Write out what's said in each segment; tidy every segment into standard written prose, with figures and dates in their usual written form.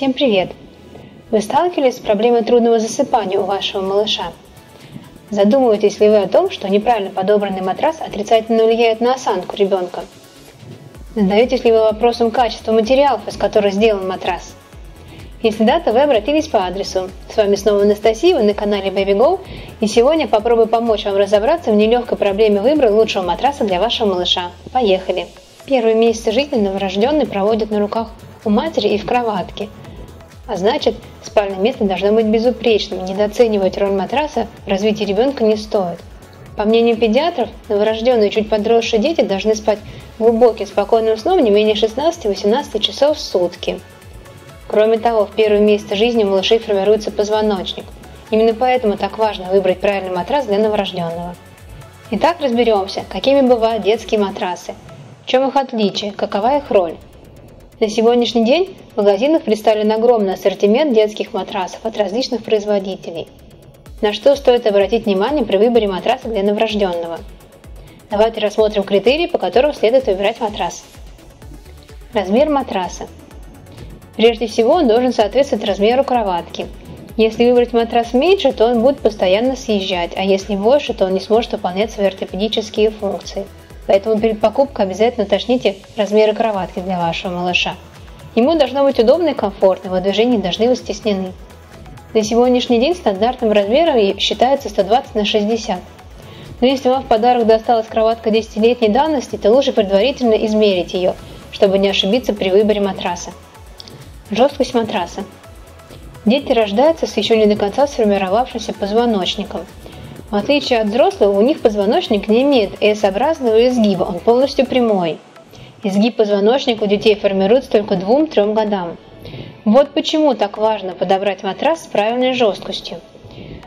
Всем привет! Вы сталкивались с проблемой трудного засыпания у вашего малыша? Задумываетесь ли вы о том, что неправильно подобранный матрас отрицательно влияет на осанку ребенка? Задаетесь ли вы вопросом качества материалов, из которых сделан матрас? Если да, то вы обратились по адресу. С вами снова Анастасия, вы на канале BabyGo, и сегодня попробую помочь вам разобраться в нелегкой проблеме выбора лучшего матраса для вашего малыша. Поехали! Первые месяцы жизни новорожденный проводит на руках у матери и в кроватке, а значит, спальное место должно быть безупречным, недооценивать роль матраса в развитии ребенка не стоит. По мнению педиатров, новорожденные и чуть подросшие дети должны спать глубоким, спокойным сном не менее 16-18 часов в сутки. Кроме того, в первые месяцы жизни у малышей формируется позвоночник. Именно поэтому так важно выбрать правильный матрас для новорожденного. Итак, разберемся, какими бывают детские матрасы, в чем их отличие, какова их роль. На сегодняшний день в магазинах представлен огромный ассортимент детских матрасов от различных производителей. На что стоит обратить внимание при выборе матраса для новорожденного? Давайте рассмотрим критерии, по которым следует выбирать матрас. Размер матраса. Прежде всего, он должен соответствовать размеру кроватки. Если выбрать матрас меньше, то он будет постоянно съезжать, а если больше, то он не сможет выполнять свои ортопедические функции. Поэтому перед покупкой обязательно уточните размеры кроватки для вашего малыша. Ему должно быть удобно и комфортно, его движения должны быть стеснены. На сегодняшний день стандартным размером считается 120 на 60. Но если вам в подарок досталась кроватка 10-летней давности, то лучше предварительно измерить ее, чтобы не ошибиться при выборе матраса. Жесткость матраса. Дети рождаются с еще не до конца сформировавшимся позвоночником. В отличие от взрослого, у них позвоночник не имеет S-образного изгиба, он полностью прямой. Изгиб позвоночника у детей формируется только к 2-3 годам. Вот почему так важно подобрать матрас с правильной жесткостью.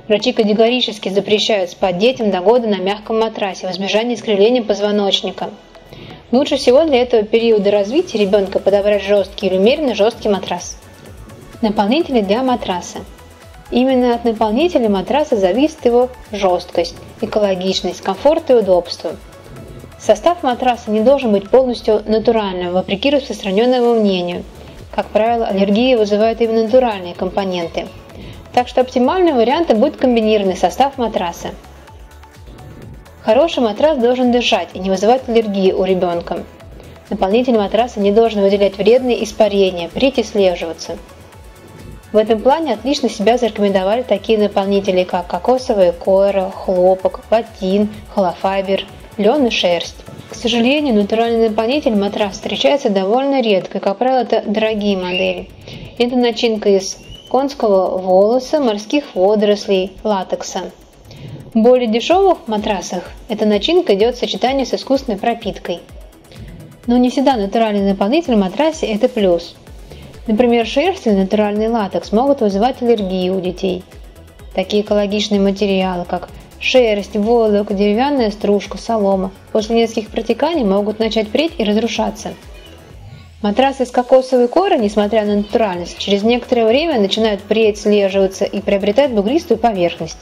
Врачи категорически запрещают спать детям до года на мягком матрасе в избежании искривления позвоночника. Лучше всего для этого периода развития ребенка подобрать жесткий или умеренно жесткий матрас. Наполнители для матраса. Именно от наполнителя матраса зависит его жесткость, экологичность, комфорт и удобство. Состав матраса не должен быть полностью натуральным, вопреки распространенному мнению. Как правило, аллергии вызывают именно натуральные компоненты. Так что оптимальным вариантом будет комбинированный состав матраса. Хороший матрас должен дышать и не вызывать аллергии у ребенка. Наполнитель матраса не должен выделять вредные испарения, прить и слеживаться. В этом плане отлично себя зарекомендовали такие наполнители, как кокосовая кора, хлопок, латин, холофайбер, лен и шерсть. К сожалению, натуральный наполнитель матрас встречается довольно редко, и, как правило, это дорогие модели. Это начинка из конского волоса, морских водорослей, латекса. В более дешевых матрасах эта начинка идет в сочетании с искусственной пропиткой. Но не всегда натуральный наполнитель в матрасе – это плюс. Например, шерсть и натуральный латекс могут вызывать аллергию у детей. Такие экологичные материалы, как шерсть, войлок, деревянная стружка, солома, после нескольких протеканий могут начать преть и разрушаться. Матрасы из кокосовой коры, несмотря на натуральность, через некоторое время начинают преть, слеживаться и приобретать бугристую поверхность.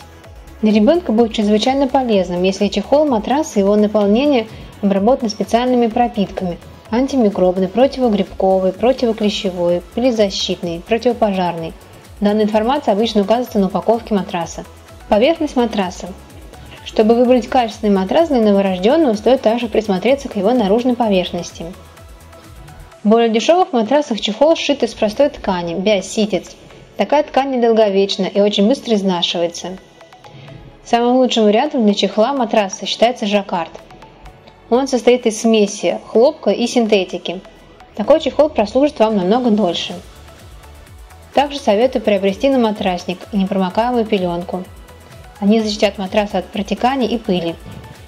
Для ребенка будет чрезвычайно полезным, если чехол матраса и его наполнение обработаны специальными пропитками – антимикробной, противогрибковой, противоклещевой, пылезащитной, противопожарной. Данная информация обычно указывается на упаковке матраса. Поверхность матраса. Чтобы выбрать качественный матрас для новорожденного, стоит также присмотреться к его наружной поверхности. В более дешевых матрасах чехол сшит из простой ткани – биоситец. Такая ткань недолговечна и очень быстро изнашивается. Самым лучшим вариантом для чехла матраса считается жаккард. Он состоит из смеси, хлопка и синтетики. Такой чехол прослужит вам намного дольше. Также советую приобрести на матрасник и непромокаемую пеленку. Они защитят матрас от протеканий и пыли.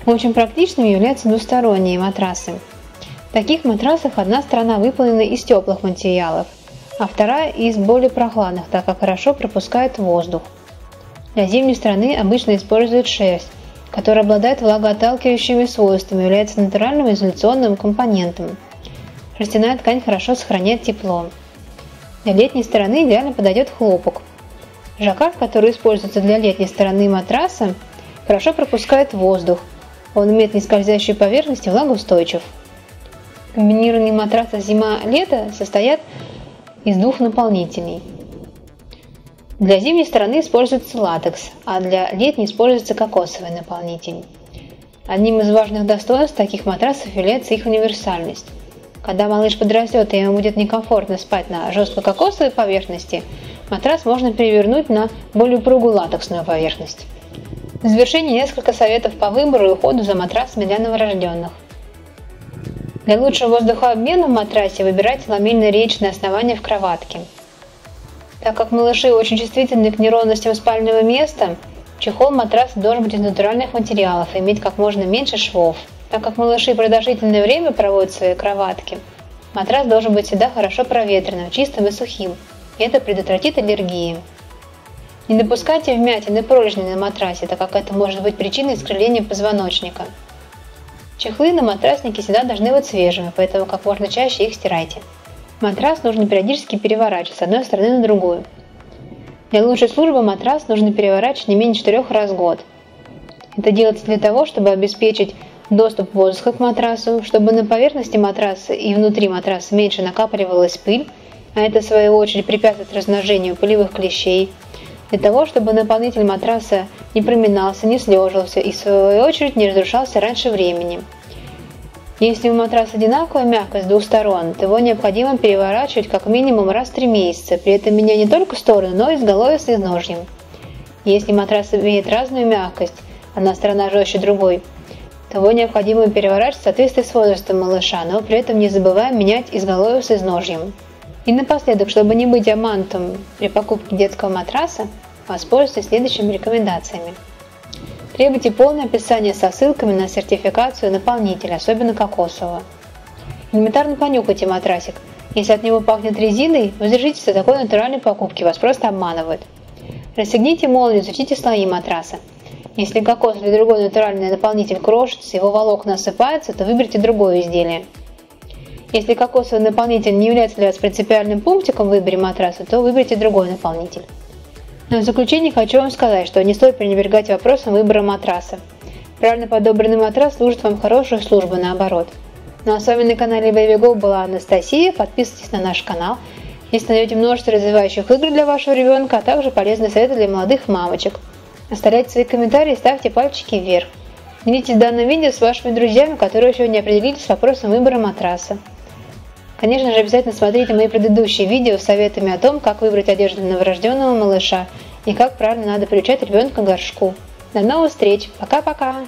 Очень практичными являются двусторонние матрасы. В таких матрасах одна сторона выполнена из теплых материалов, а вторая из более прохладных, так как хорошо пропускает воздух. Для зимней стороны обычно используют шерсть, которая обладает влагоотталкивающими свойствами, является натуральным изоляционным компонентом. Шерстяная ткань хорошо сохраняет тепло. Для летней стороны идеально подойдет хлопок. Жаккард, который используется для летней стороны матраса, хорошо пропускает воздух. Он имеет нескользящую поверхность и влагоустойчив. Комбинированные матрасы зима-лето состоят из двух наполнителей. Для зимней стороны используется латекс, а для летней используется кокосовый наполнитель. Одним из важных достоинств таких матрасов является их универсальность. Когда малыш подрастет и ему будет некомфортно спать на жестко-кокосовой поверхности, матрас можно перевернуть на более упругую латексную поверхность. В завершение несколько советов по выбору и уходу за матрасами для новорожденных. Для лучшего воздухообмена в матрасе выбирайте ламельно-реечное основание в кроватке. Так как малыши очень чувствительны к неровностям спального места, чехол матраса должен быть из натуральных материалов и иметь как можно меньше швов. Так как малыши продолжительное время проводят в своей кроватке, матрас должен быть всегда хорошо проветренным, чистым и сухим. Это предотвратит аллергии. Не допускайте вмятин и пролежней на матрасе, так как это может быть причиной искривления позвоночника. Чехлы на матраснике всегда должны быть свежими, поэтому как можно чаще их стирайте. Матрас нужно периодически переворачивать с одной стороны на другую. Для лучшей службы матрас нужно переворачивать не менее 4 раз в год. Это делается для того, чтобы обеспечить доступ воздуха к матрасу, чтобы на поверхности матраса и внутри матраса меньше накапливалась пыль, а это в свою очередь препятствует размножению пылевых клещей, для того, чтобы наполнитель матраса не проминался, не слеживался и в свою очередь не разрушался раньше времени. Если у матраса одинаковая мягкость с двух сторон, то его необходимо переворачивать как минимум раз в 3 месяца, при этом меняя не только стороны, но и изголовье с изножьем. Если матрас имеет разную мягкость, одна сторона жестче другой, то его необходимо переворачивать в соответствии с возрастом малыша, но при этом не забывая менять изголовье с изножьем. И напоследок, чтобы не быть обманутым при покупке детского матраса, воспользуйтесь следующими рекомендациями. Требуйте полное описание со ссылками на сертификацию наполнителя, особенно кокосового. Элементарно понюхайте матрасик. Если от него пахнет резиной, воздержитесь от такой натуральной покупки, вас просто обманывают. Расстегните молнию, изучите слои матраса. Если кокос или другой натуральный наполнитель крошится, его волокна осыпаются, то выберите другое изделие. Если кокосовый наполнитель не является для вас принципиальным пунктиком в выборе матраса, то выберите другой наполнитель. Но в заключение хочу вам сказать, что не стоит пренебрегать вопросом выбора матраса. Правильно подобранный матрас служит вам хорошую службу, наоборот. Ну а с вами на канале Baby Go была Анастасия. Подписывайтесь на наш канал, здесь найдете множество развивающих игр для вашего ребенка, а также полезные советы для молодых мамочек. Оставляйте свои комментарии, ставьте пальчики вверх. Делитесь данным видео с вашими друзьями, которые еще не определились с вопросом выбора матраса. Конечно же, обязательно смотрите мои предыдущие видео с советами о том, как выбрать одежду для новорожденного малыша и как правильно надо приучать ребенка к горшку. До новых встреч! Пока-пока!